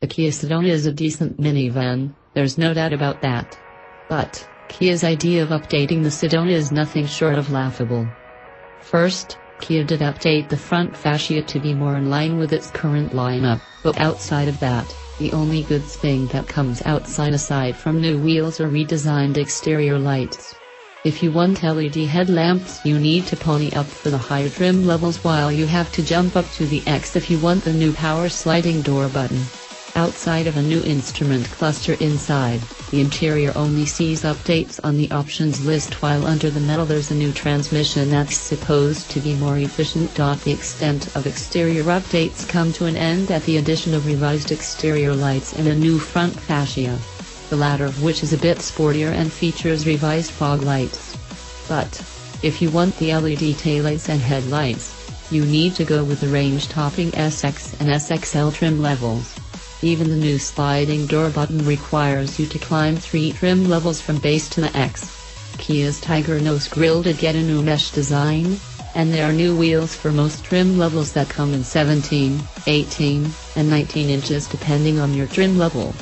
The Kia Sedona is a decent minivan, there's no doubt about that. But Kia's idea of updating the Sedona is nothing short of laughable. First, Kia did update the front fascia to be more in line with its current lineup, but outside of that, the only good thing that comes outside aside from new wheels are redesigned exterior lights. If you want LED headlamps, you need to pony up for the higher trim levels, while you have to jump up to the X if you want the new power sliding door button. Outside of a new instrument cluster inside, the interior only sees updates on the options list, while under the metal there's a new transmission that's supposed to be more efficient. The extent of exterior updates come to an end at the addition of revised exterior lights and a new front fascia, the latter of which is a bit sportier and features revised fog lights. But if you want the LED taillights and headlights, you need to go with the range-topping SX and SXL trim levels. Even the new sliding door button requires you to climb 3 trim levels from base to the X. Kia's Tiger Nose grille did get a new mesh design, and there are new wheels for most trim levels that come in 17, 18, and 19 inches depending on your trim level.